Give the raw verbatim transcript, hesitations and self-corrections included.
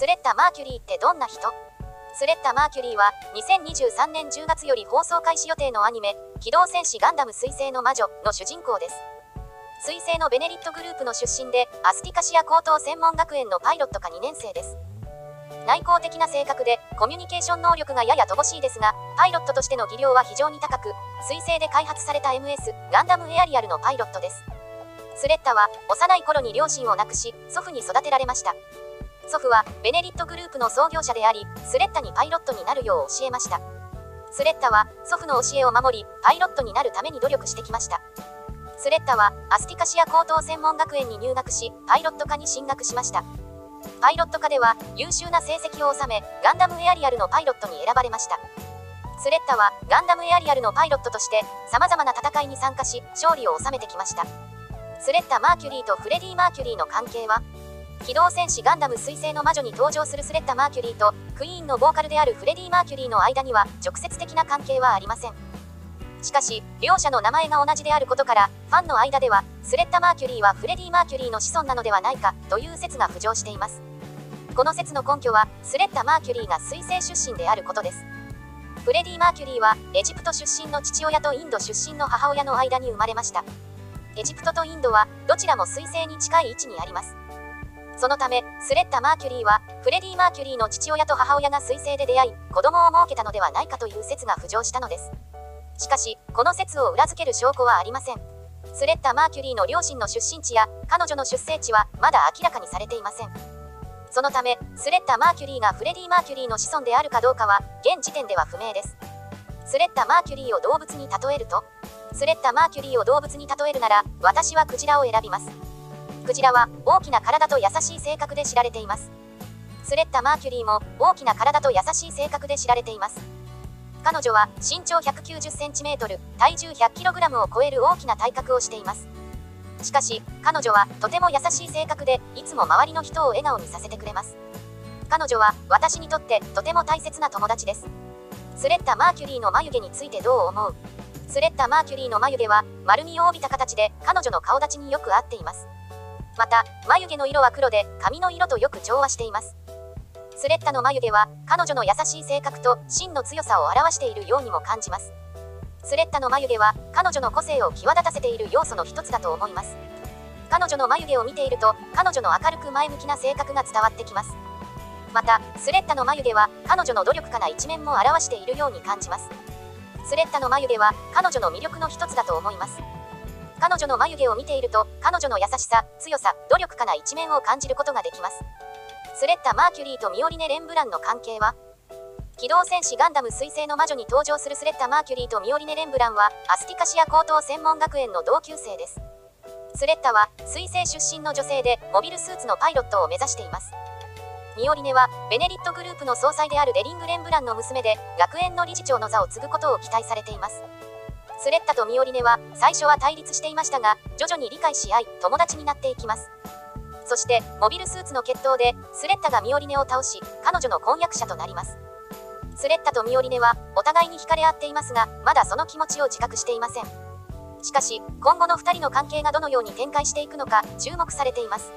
スレッタ・マーキュリーってどんな人？スレッタ・マーキュリーはにせんにじゅうさんねんじゅうがつより放送開始予定のアニメ「機動戦士ガンダム水星の魔女」の主人公です。水星のベネリットグループの出身で、アスティカシア高等専門学園のパイロット科にねん生です。内向的な性格でコミュニケーション能力がやや乏しいですが、パイロットとしての技量は非常に高く、水星で開発された エムエス ガンダムエアリアルのパイロットです。スレッタは幼い頃に両親を亡くし、祖父に育てられました。祖父はベネリットグループの創業者であり、スレッタにパイロットになるよう教えました。スレッタは祖父の教えを守り、パイロットになるために努力してきました。スレッタはアスティカシア高等専門学園に入学し、パイロット科に進学しました。パイロット科では優秀な成績を収め、ガンダムエアリアルのパイロットに選ばれました。スレッタはガンダムエアリアルのパイロットとして様々な戦いに参加し、勝利を収めてきました。スレッタ・マーキュリーとフレディ・マーキュリーの関係は、機動戦士ガンダム水星の魔女に登場するスレッタ・マーキュリーとクイーンのボーカルであるフレディ・マーキュリーの間には直接的な関係はありません。しかし、両者の名前が同じであることから、ファンの間では、スレッタ・マーキュリーはフレディ・マーキュリーの子孫なのではないかという説が浮上しています。この説の根拠は、スレッタ・マーキュリーが水星出身であることです。フレディ・マーキュリーは、エジプト出身の父親とインド出身の母親の間に生まれました。エジプトとインドは、どちらも水星に近い位置にあります。そのため、スレッタ・マーキュリーは、フレディ・マーキュリーの父親と母親が水星で出会い、子供を設けたのではないかという説が浮上したのです。しかし、この説を裏付ける証拠はありません。スレッタ・マーキュリーの両親の出身地や彼女の出生地はまだ明らかにされていません。そのため、スレッタ・マーキュリーがフレディ・マーキュリーの子孫であるかどうかは現時点では不明です。スレッタ・マーキュリーを動物に例えると、スレッタ・マーキュリーを動物に例えるなら、私はクジラを選びます。クジラは大きな体と優しい性格で知られています。スレッタ・マーキュリーも大きな体と優しい性格で知られています。彼女は身長 ひゃくきゅうじゅっセンチメートル、体重 ひゃくキログラム を超える大きな体格をしています。しかし、彼女はとても優しい性格で、いつも周りの人を笑顔にさせてくれます。彼女は私にとってとても大切な友達です。スレッタ・マーキュリーの眉毛についてどう思う？スレッタ・マーキュリーの眉毛は丸みを帯びた形で、彼女の顔立ちによく合っています。また、眉毛の色は黒で、髪の色とよく調和しています。スレッタの眉毛は彼女の優しい性格と芯の強さを表しているようにも感じます。スレッタの眉毛は彼女の個性を際立たせている要素の一つだと思います。彼女の眉毛を見ていると、彼女の明るく前向きな性格が伝わってきます。また、スレッタの眉毛は彼女の努力家な一面も表しているように感じます。スレッタの眉毛は彼女の魅力の一つだと思います。彼女の眉毛を見ていると、彼女の優しさ、強さ、努力家な一面を感じることができます。スレッタ・マーキュリーとミオリネ・レンブランの関係は、機動戦士ガンダム水星の魔女に登場するスレッタ・マーキュリーとミオリネ・レンブランはアスティカシア高等専門学園の同級生です。スレッタは水星出身の女性で、モビルスーツのパイロットを目指しています。ミオリネはベネリットグループの総裁であるデリング・レンブランの娘で、学園の理事長の座を継ぐことを期待されています。スレッタとミオリネは最初は対立していましたが、徐々に理解し合い、友達になっていきます。そして、モビルスーツの決闘で、スレッタがミオリネを倒し、彼女の婚約者となります。スレッタとミオリネは、お互いに惹かれ合っていますが、まだその気持ちを自覚していません。しかし、今後のふたりの関係がどのように展開していくのか、注目されています。